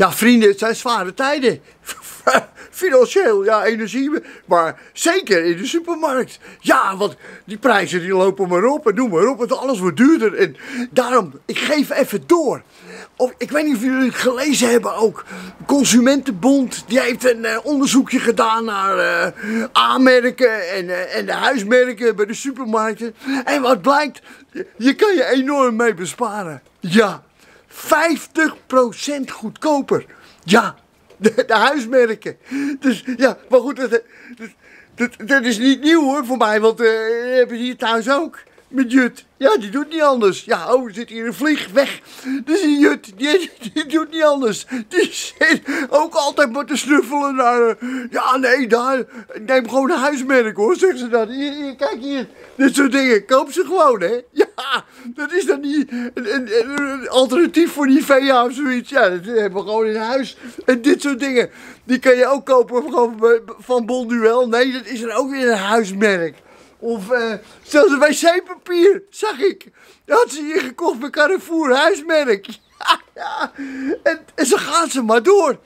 Ja, vrienden, het zijn zware tijden. Financieel, ja, energie, maar zeker in de supermarkt. Ja, want die prijzen die lopen maar op en noem maar op, want alles wordt duurder. En daarom, ik geef even door. Of, ik weet niet of jullie het gelezen hebben ook. Consumentenbond, die heeft een onderzoekje gedaan naar aanmerken en de huismerken bij de supermarkten. En wat blijkt, je kan je enorm mee besparen. Ja, 50% goedkoper. Ja. De huismerken. Dus ja, maar goed, dat is niet nieuw hoor voor mij, want hebben ze hier thuis ook. Met Jut. Ja, die doet niet anders. Ja, oh, er zit hier een vlieg weg. Dus die Jut, die doet niet anders. Die zit ook altijd maar te snuffelen naar. Ja, nee, daar. Neem gewoon een huismerk hoor, zegt ze dan. Hier, kijk hier, dit soort dingen. Koop ze gewoon, hè? Ja, dat is dan niet een alternatief voor Nivea of zoiets. Ja, dat hebben we gewoon in huis. En dit soort dingen. Die kan je ook kopen van Bonduelle. Nee, dat is er ook weer een huismerk. Of zelfs een wc-papier, zag ik. Dat had ze hier gekocht bij Carrefour, huismerk. Ja, ja. En zo gaan ze maar door.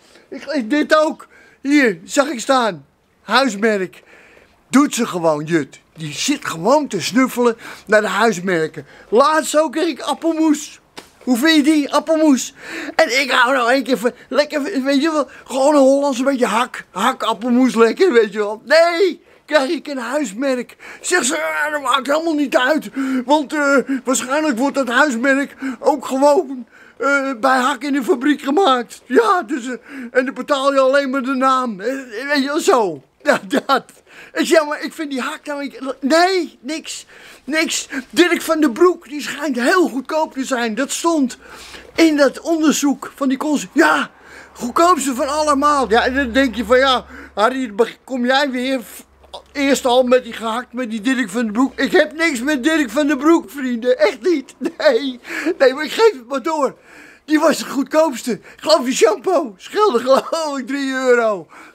Dit ook. Hier, zag ik staan. Huismerk. Doet ze gewoon, Jut. Die zit gewoon te snuffelen naar de huismerken. Laatst ook kreeg ik appelmoes. Hoe vind je die, appelmoes? En ik hou nou één keer van, lekker, weet je wel, gewoon een Hollands, een beetje hak appelmoes, lekker, weet je wel. Nee! Krijg ik een huismerk. Zeg ze, dat maakt helemaal niet uit. Want waarschijnlijk wordt dat huismerk ook gewoon bij Hak in de fabriek gemaakt. Ja, dus, en dan betaal je alleen maar de naam. Weet je wel, zo. Ja, dat. Ik zeg, maar ik vind die Hak nou... Nee, niks. Dirk van den Broek, die schijnt heel goedkoop te zijn. Dat stond in dat onderzoek van die Ja, goedkoopste van allemaal. Ja, en dan denk je van, ja, Harry, kom jij weer... Eerst al met die gehakt, met die Dirk van den Broek. Ik heb niks met Dirk van den Broek, vrienden. Echt niet. Nee, maar ik geef het maar door. Die was de goedkoopste. Ik geloof je shampoo. Scheelde geloof ik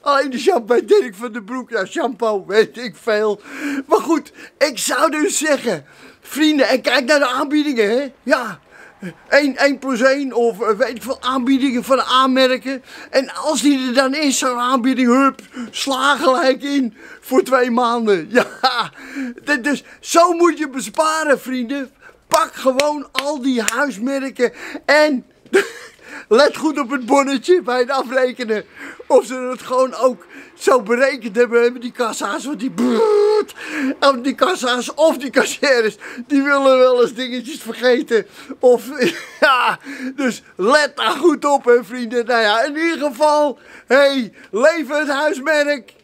€3. Alleen de shampoo bij Dirk van den Broek. Ja, shampoo weet ik veel. Maar goed, ik zou dus zeggen. Vrienden, en kijk naar de aanbiedingen, hè. Ja. 1+1 of weet ik veel aanbiedingen van aanmerken. En als die er dan is, zo'n aanbieding, hup, sla gelijk in voor 2 maanden. Ja, dus zo moet je besparen, vrienden. Pak gewoon al die huismerken en let goed op het bonnetje bij het afrekenen. Of ze het gewoon ook zo berekend hebben die kassa's, want die brrrt, die kassa's of die kassières, die willen wel eens dingetjes vergeten. Of ja, dus let daar goed op, hè, vrienden. Nou ja, in ieder geval, hey, leven het huismerk.